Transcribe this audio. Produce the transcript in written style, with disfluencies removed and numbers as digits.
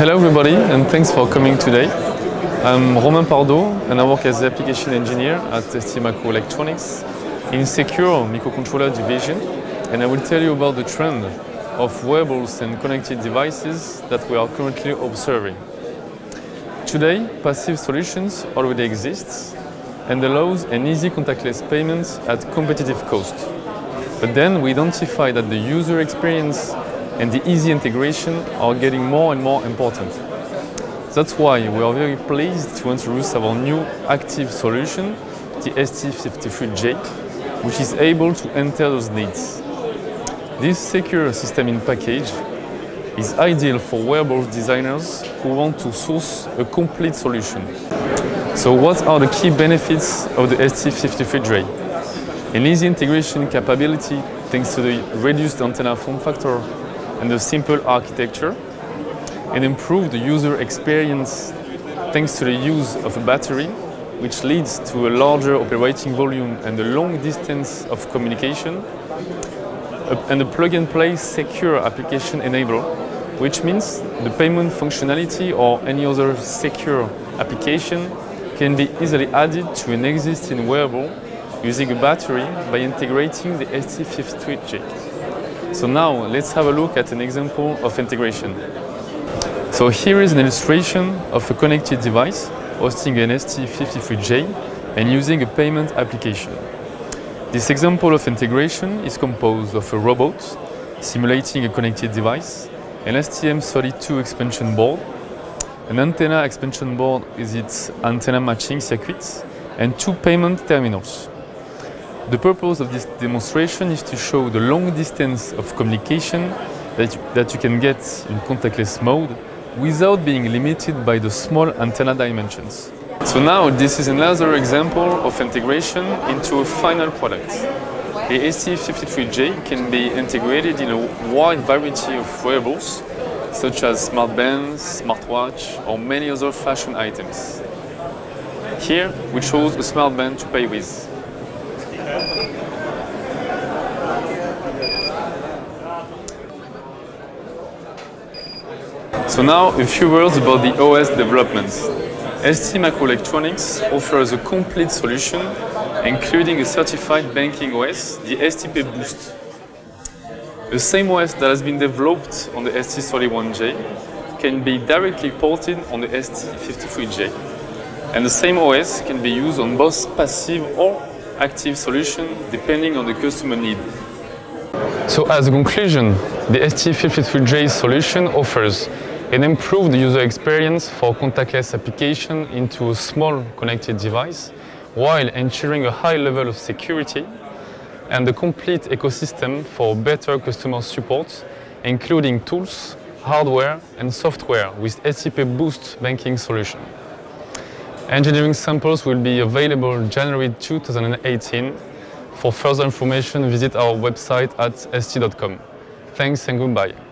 Hello everybody, and thanks for coming today. I'm Romain Pardot and I work as the application engineer at STMicroelectronics in secure microcontroller division, and I will tell you about the trend of wearables and connected devices that we are currently observing. Today, passive solutions already exist and allows an easy contactless payment at competitive cost. But then we identify that the user experience and the easy integration are getting more and more important. That's why we are very pleased to introduce our new active solution, the ST53J, which is able to enter those needs. This secure system in package is ideal for wearable designers who want to source a complete solution. So what are the key benefits of the ST53J? An easy integration capability thanks to the reduced antenna form factor and the simple architecture, and improve the user experience thanks to the use of a battery, which leads to a larger operating volume and a long distance of communication, and a plug-and-play secure application enabler, which means the payment functionality or any other secure application can be easily added to an existing wearable using a battery by integrating the ST53J. So now let's have a look at an example of integration. So here is an illustration of a connected device hosting an ST53J and using a payment application. This example of integration is composed of a robot simulating a connected device, an STM32 expansion board, an antenna expansion board with its antenna matching circuits, and two payment terminals. The purpose of this demonstration is to show the long distance of communication that you can get in contactless mode without being limited by the small antenna dimensions. So now this is another example of integration into a final product. The ST53J can be integrated in a wide variety of wearables, such as smart bands, smartwatch, or many other fashion items. Here, we chose a smart band to pay with. So now, a few words about the OS developments. STMicroelectronics offers a complete solution, including a certified banking OS, the STP Boost. The same OS that has been developed on the ST31J can be directly ported on the ST53J. And the same OS can be used on both passive or active solutions depending on the customer need. So as a conclusion, the ST53J solution offers an improved user experience for contactless application into a small connected device while ensuring a high level of security, and the complete ecosystem for better customer support, including tools, hardware and software with SCP Boost banking solution. Engineering samples will be available January 2018. For further information, visit our website at st.com. Thanks and goodbye.